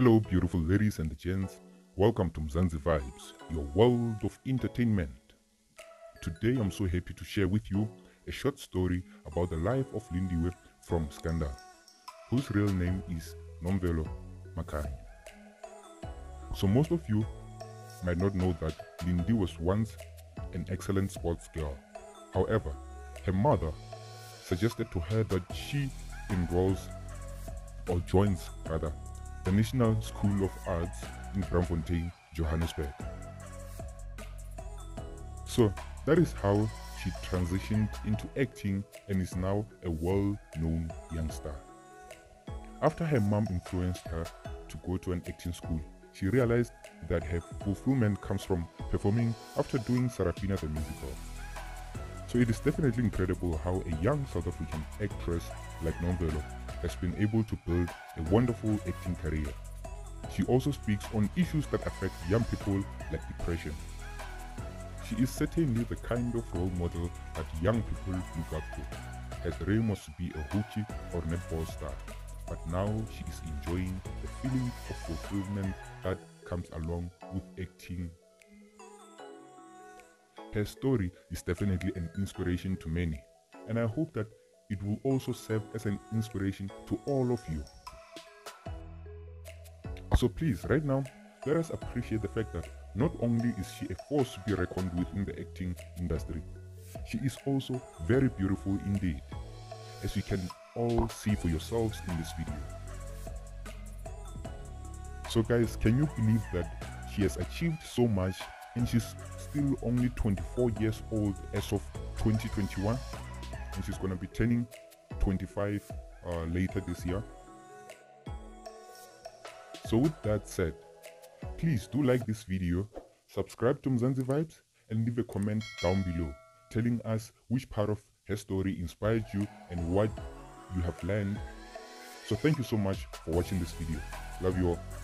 Hello beautiful ladies and gents, welcome to Mzansi Vibes, your world of entertainment. Today I'm so happy to share with you a short story about the life of Lindiwe from Scandal, whose real name is Nomvelo Makhanya. So most of you might not know that Lindiwe was once an excellent sports girl. However, her mother suggested to her that she enrolls, or joins rather, the National School of Arts in Braamfontein, Johannesburg. So that is how she transitioned into acting and is now a well-known young star. After her mom influenced her to go to an acting school, she realized that her fulfillment comes from performing after doing Sarafina the musical. So it is definitely incredible how a young South African actress like Nomvelo has been able to build a wonderful acting career. She also speaks on issues that affect young people like depression. She is certainly the kind of role model that young people look up to. Her dream was to be a hooky or netball star, but now she is enjoying the feeling of fulfillment that comes along with acting. Her story is definitely an inspiration to many, and I hope that it will also serve as an inspiration to all of you. So please, right now, let us appreciate the fact that not only is she a force to be reckoned with in the acting industry, she is also very beautiful indeed, as you can all see for yourselves in this video. So guys, can you believe that she has achieved so much and she's still only 24 years old as of 2021? And she's gonna be turning 25 later this year. So with that said, please do like this video, subscribe to Mzansi Vibes, and leave a comment down below telling us which part of her story inspired you and what you have learned. So thank you so much for watching this video. Love you all.